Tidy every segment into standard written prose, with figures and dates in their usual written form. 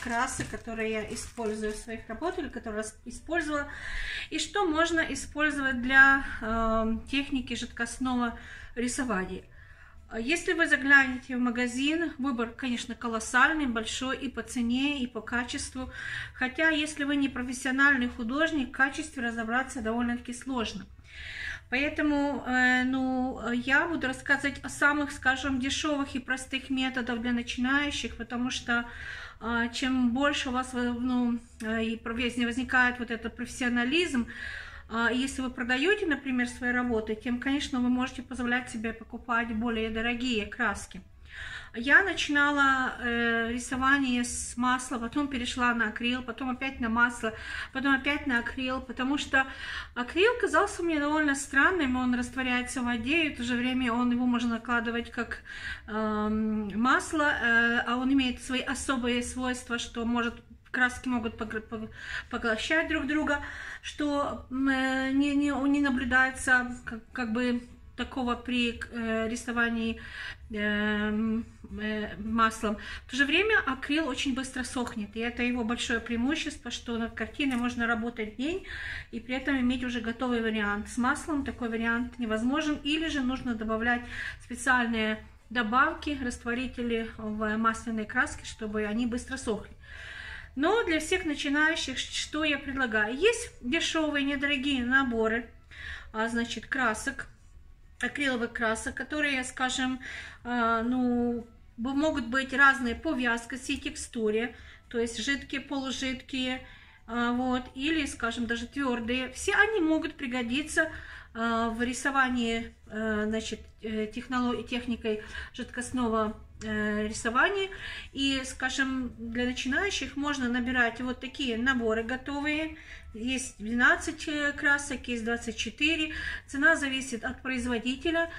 красы, которые я использую в своих работах, или которые использовала, и что можно использовать для техники жидкостного рисования. Если вы заглянете в магазин, выбор, конечно, колоссальный, большой и по цене, и по качеству. Хотя, если вы не профессиональный художник, в качестве разобраться довольно-таки сложно. Поэтому я буду рассказывать о самых, скажем, дешевых и простых методах для начинающих, потому что чем больше у вас и возникает вот этот профессионализм, если вы продаете, например, свои работы, тем, конечно, вы можете позволять себе покупать более дорогие краски. Я начинала рисование с масла, потом перешла на акрил, потом опять на масло, потом опять на акрил, потому что акрил казался мне довольно странным, он растворяется в воде, и в то же время его можно накладывать как масло, а он имеет свои особые свойства, что может... краски могут поглощать друг друга, что не наблюдается как бы такого при рисовании маслом. В то же время акрил очень быстро сохнет, и это его большое преимущество, что над картиной можно работать день и при этом иметь уже готовый вариант. С маслом такой вариант невозможен, или же нужно добавлять специальные добавки, растворители в масляной краске, чтобы они быстро сохли. Но для всех начинающих, что я предлагаю? Есть дешевые, недорогие наборы, красок, акриловых красок, которые, скажем, могут быть разные по вязкости и текстуре, то есть жидкие, полужидкие, или, скажем, даже твердые. Все они могут пригодиться в рисовании, техникой жидкостного рисования. И, скажем, для начинающих можно набирать вот такие наборы готовые. Есть 12 красок, есть 24. Цена зависит от производителя.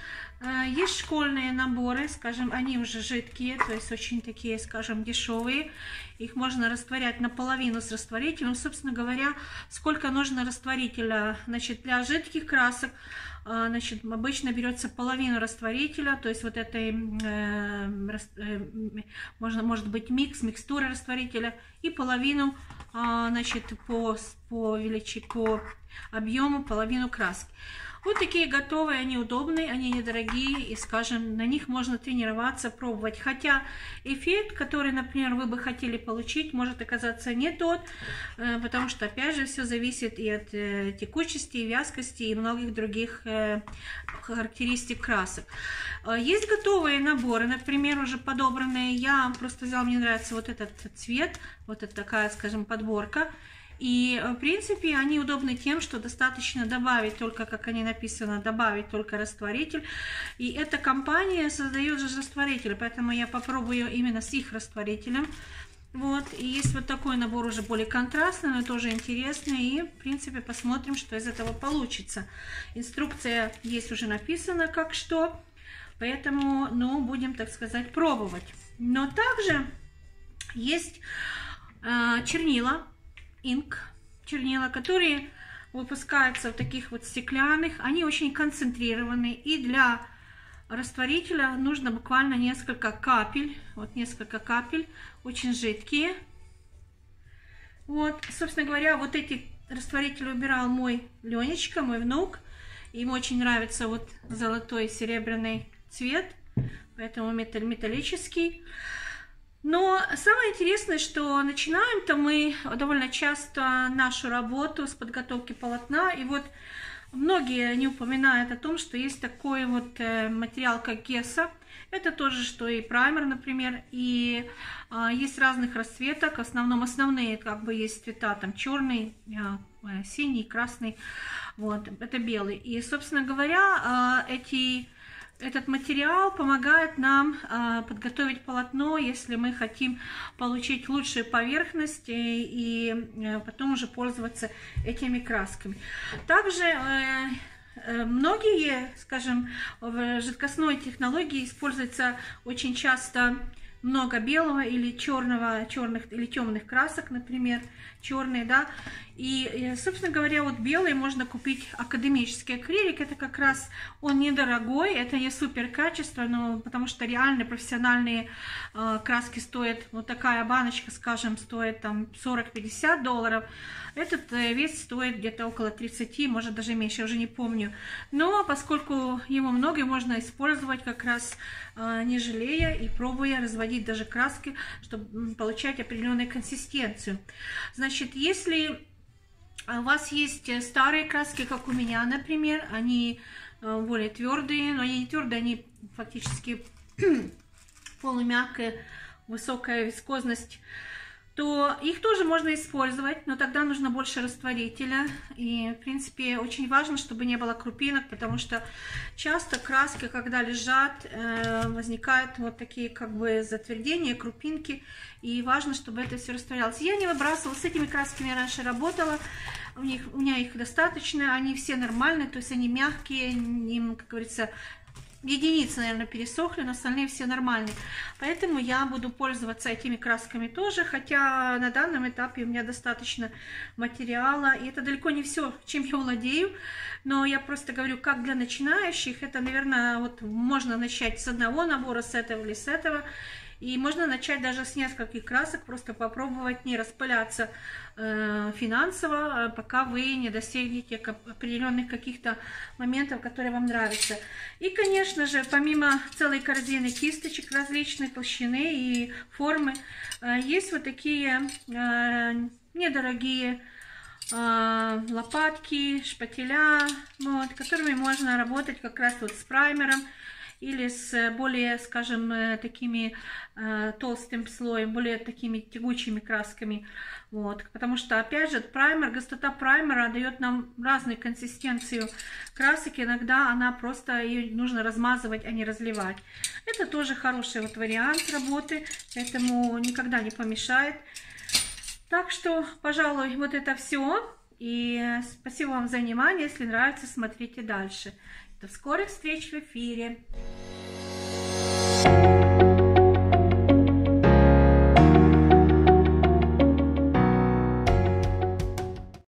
Есть школьные наборы, скажем, они уже жидкие, то есть очень такие, скажем, дешевые. Их можно растворять наполовину с растворителем. Собственно говоря, сколько нужно растворителя, для жидких красок, обычно берется половину растворителя, то есть вот этой, может быть, микстура растворителя, и половину, по объему, половину краски. Вот такие готовые, они удобные, они недорогие, и, скажем, на них можно тренироваться, пробовать. Хотя эффект, который, например, вы бы хотели получить, может оказаться не тот, потому что, опять же, все зависит и от текучести, и вязкости, и многих других характеристик красок. Есть готовые наборы, например, уже подобранные. Я просто взяла, мне нравится вот этот цвет, вот это такая, скажем, подборка. И, в принципе, они удобны тем, что достаточно добавить только, как они написано, добавить только растворитель. И эта компания создает же растворитель, поэтому я попробую именно с их растворителем. Вот, и есть вот такой набор уже более контрастный, но тоже интересный. И, в принципе, посмотрим, что из этого получится. Инструкция есть уже написана, как что. Поэтому, будем, так сказать, пробовать. Но также есть чернила. Чернила, которые выпускаются в таких вот стеклянных, они очень концентрированы, и для растворителя нужно буквально несколько капель, очень жидкие. Вот, собственно говоря, вот эти растворители убирал мой Ленечка, мой внук, ему очень нравится вот золотой и серебряный цвет, поэтому металлический. Но самое интересное, что начинаем-то мы довольно часто нашу работу с подготовки полотна. И вот многие не упоминают о том, что есть такой вот материал, как гесса. Это тоже, что и праймер, например. И есть разных расцветок. В основном основные есть цвета, там черный, синий, красный. Вот, это белый. И, собственно говоря, этот материал помогает нам подготовить полотно, если мы хотим получить лучшие поверхности и потом уже пользоваться этими красками. Также многие, скажем, в жидкостной технологии используется очень часто много белого или черного, черных или темных красок, например, черные, да. И, собственно говоря, вот белый можно купить академический акрилик. Это как раз он недорогой, это не супер качество, но потому что реально профессиональные краски стоят, вот такая баночка, скажем, стоит там 40-50 долларов. Этот весь стоит где-то около 30, может даже меньше, уже не помню. Но поскольку его много, можно использовать как раз не жалея и пробуя разводить даже краски, чтобы получать определенную консистенцию. Значит, если у вас есть старые краски, как у меня, например, они более твердые, но они не твердые, они фактически полумягкая, высокая вискозность, то их тоже можно использовать, но тогда нужно больше растворителя. И, в принципе, очень важно, чтобы не было крупинок, потому что часто краски, когда лежат, возникают вот такие как бы затвердения, крупинки, и важно, чтобы это все растворялось. Я не выбрасывала, с этими красками я раньше работала, у меня их достаточно, они все нормальные, то есть они мягкие, им, как говорится, единицы, наверное, пересохли, но остальные все нормальные. Поэтому я буду пользоваться этими красками тоже, хотя на данном этапе у меня достаточно материала. И это далеко не все, чем я владею, но я просто говорю, как для начинающих. Это, наверное, вот можно начать с одного набора, с этого или с этого. И можно начать даже с нескольких красок, просто попробовать не распыляться финансово, пока вы не достигнете определенных каких-то моментов, которые вам нравятся. И, конечно же, помимо целой корзины кисточек различной толщины и формы, есть вот такие недорогие лопатки, шпателя, вот, которыми можно работать как раз вот с праймером или с более, скажем, такими толстым слоем, более такими тягучими красками. Вот. Потому что, опять же, праймер, густота праймера дает нам разную консистенцию красок. Иногда она просто, ее нужно размазывать, а не разливать. Это тоже хороший вот вариант работы, поэтому никогда не помешает. Так что, пожалуй, вот это все. И спасибо вам за внимание. Если нравится, смотрите дальше. До скорых встреч в эфире!